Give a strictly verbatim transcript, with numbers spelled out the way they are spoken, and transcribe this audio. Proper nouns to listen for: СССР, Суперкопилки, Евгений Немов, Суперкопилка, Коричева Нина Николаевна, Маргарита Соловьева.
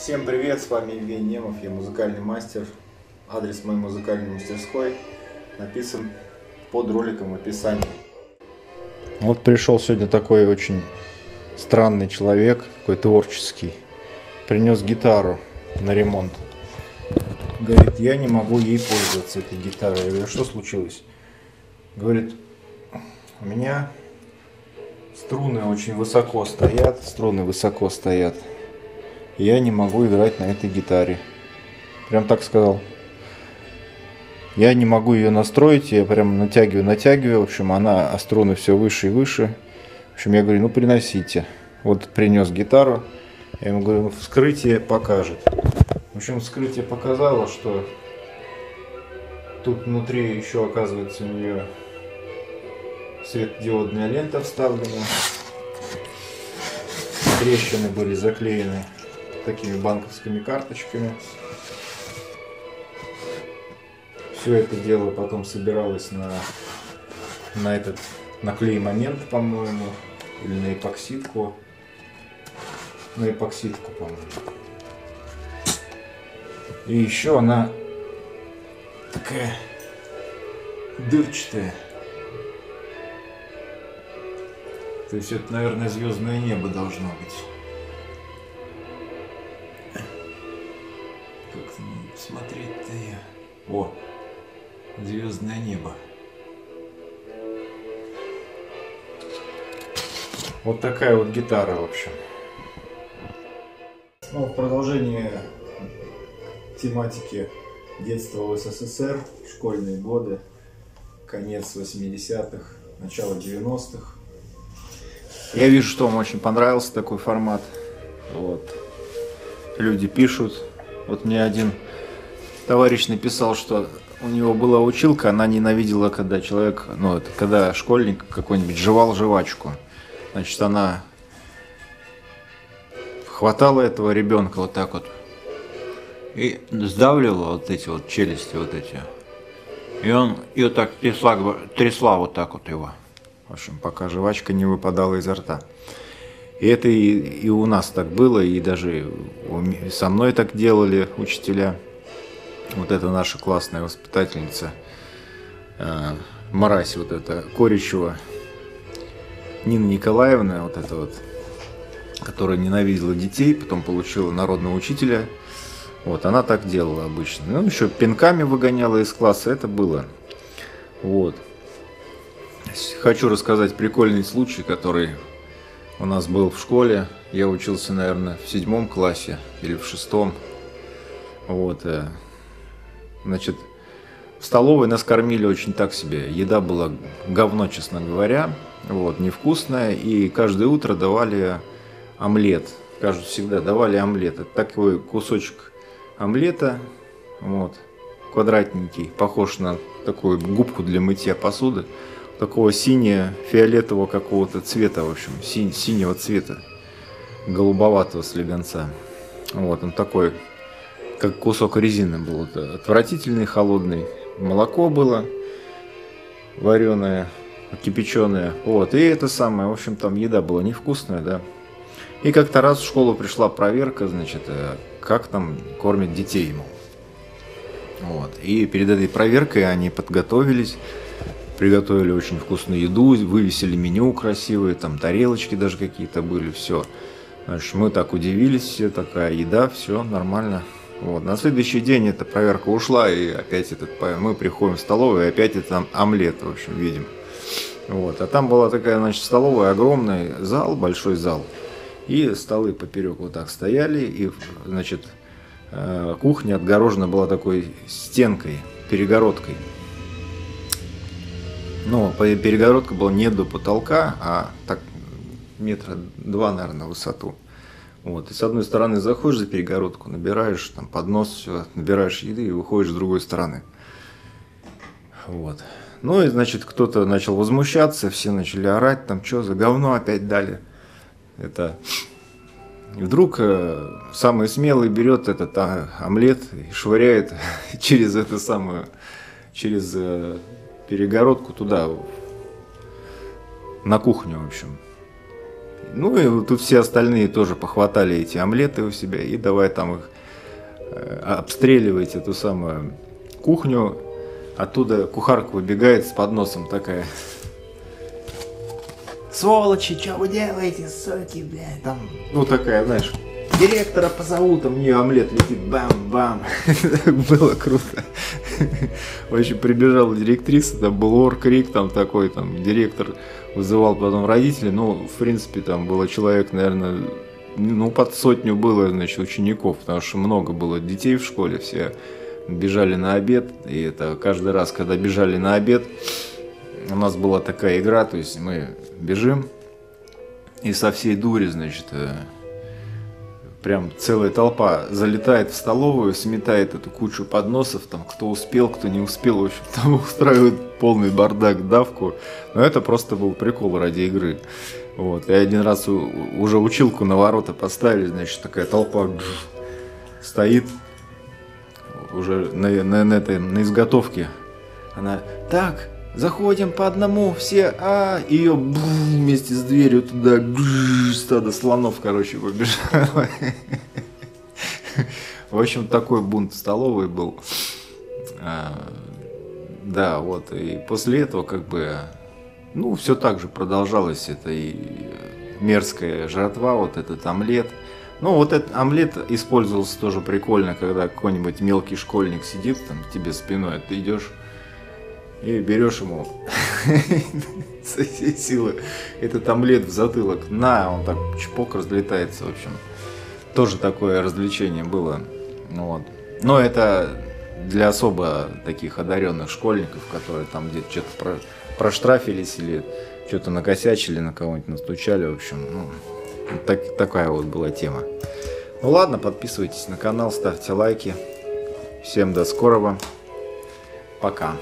Всем привет, с вами Евгений Немов, я музыкальный мастер. Адрес моей музыкальной мастерской написан под роликом в описании. Вот пришел сегодня такой очень странный человек, такой творческий. Принес гитару на ремонт. Говорит, я не могу ей пользоваться, этой гитарой. Я говорю, что случилось? Говорит, у меня струны очень высоко стоят, струны высоко стоят. Я не могу играть на этой гитаре. Прям так сказал. Я не могу ее настроить, я прям натягиваю, натягиваю. В общем, она, а струны все выше и выше. В общем, я говорю, ну приносите. Вот принес гитару. Я ему говорю, ну, вскрытие покажет. В общем, вскрытие показало, что тут внутри еще, оказывается, у нее светодиодная лента вставлена. Трещины были заклеены такими банковскими карточками. Все это дело потом собиралось на, на этот на клей-момент, по-моему, или на эпоксидку. На эпоксидку, по-моему. И еще она такая дырчатая. То есть это, наверное, звездное небо должно быть. Смотреть-то я. О, звездное небо. Вот такая вот гитара, в общем. Ну, в продолжении тематики детства в СССР, школьные годы, конец восьмидесятых, начало девяностых. Я вижу, что вам очень понравился такой формат. Вот. Люди пишут. Вот мне один товарищ написал, что у него была училка, она ненавидела, когда человек, ну, это, когда школьник какой-нибудь жевал жвачку. Значит, она хватала этого ребенка вот так вот и сдавливала вот эти вот челюсти, вот эти. И он и вот так трясла, трясла вот так вот его. В общем, пока жвачка не выпадала изо рта. И это и, и у нас так было, и даже со мной так делали учителя. Вот это наша классная воспитательница, э, мразь вот эта, Коричева Нина Николаевна, вот эта вот, которая ненавидела детей, потом получила народного учителя. Вот, она так делала обычно. Ну, еще пинками выгоняла из класса, это было. Вот. Хочу рассказать прикольный случай, который у нас был в школе. Я учился, наверное, в седьмом классе или в шестом. Вот, э, Значит, в столовой нас кормили очень так себе. Еда была говно, честно говоря, вот, невкусная. И каждое утро давали омлет. Каждый всегда давали омлет. Это такой кусочек омлета, вот, квадратненький, похож на такую губку для мытья посуды. Такого синего-фиолетового какого-то цвета, в общем, синь, синего цвета, голубоватого слегонца. Вот, он такой... как кусок резины был, отвратительный, холодный. Молоко было вареное, кипяченое. Вот, и это самое, в общем, там еда была невкусная, да. И как-то раз в школу пришла проверка, значит, как там кормят детей ему. Вот, и перед этой проверкой они подготовились, приготовили очень вкусную еду, вывесили меню красивое, там тарелочки даже какие-то были, все. Значит, мы так удивились, все, такая еда, все нормально. Вот. На следующий день эта проверка ушла, и опять этот, мы приходим в столовую, и опять это омлет, в общем, видим. Вот. А там была такая, значит, столовая, огромный зал, большой зал. И столы поперек вот так стояли, и, значит, кухня отгорожена была такой стенкой, перегородкой. Но перегородка была не до потолка, а так метра два, наверное, в высоту. Вот, и с одной стороны заходишь за перегородку, набираешь там поднос, все, набираешь еды и выходишь с другой стороны. Вот. Ну и, значит, кто-то начал возмущаться, все начали орать, там, что за говно опять дали. Это... И вдруг э, самый смелый берет этот а, омлет и швыряет через эту самую, через э, перегородку туда, на кухню, в общем. Ну и тут все остальные тоже похватали эти омлеты у себя и давай там их обстреливать, эту самую кухню. Оттуда кухарка выбегает с подносом такая. Сволочи, что вы делаете, суки, блядь, там, ну такая, знаешь, директора позову, там у нее омлет летит, бам-бам. Было круто. Вообще прибежала директриса, там был ор-крик, там такой, там директор вызывал потом родителей, ну, в принципе, там было человек, наверное, ну, под сотню было, значит, учеников, потому что много было детей в школе, все бежали на обед, и это каждый раз, когда бежали на обед, у нас была такая игра, то есть мы бежим, и со всей дури, значит, прям целая толпа залетает в столовую, сметает эту кучу подносов, там, кто успел, кто не успел, в общем, там устраивает полный бардак, давку, но это просто был прикол ради игры, вот, и один раз уже училку на ворота поставили, значит, такая толпа стоит, уже на, на, на, этой, на изготовке, она, так, заходим по одному, все, а ее бу, вместе с дверью туда бу, стадо слонов, короче, побежало. В общем, такой бунт в столовой был. Да, вот, и после этого, как бы, ну, все так же продолжалось, это и мерзкая жратва, вот этот омлет. Ну, вот этот омлет использовался тоже прикольно, когда какой-нибудь мелкий школьник сидит там тебе спиной, а ты идешь и берешь ему со всей силы этот омлет в затылок. На, он так чпок разлетается, в общем. Тоже такое развлечение было. Вот. Но это для особо таких одаренных школьников, которые там где-то что-то проштрафились или что-то накосячили, на кого-нибудь настучали. В общем, ну, так, такая вот была тема. Ну ладно, подписывайтесь на канал, ставьте лайки. Всем до скорого. Пока.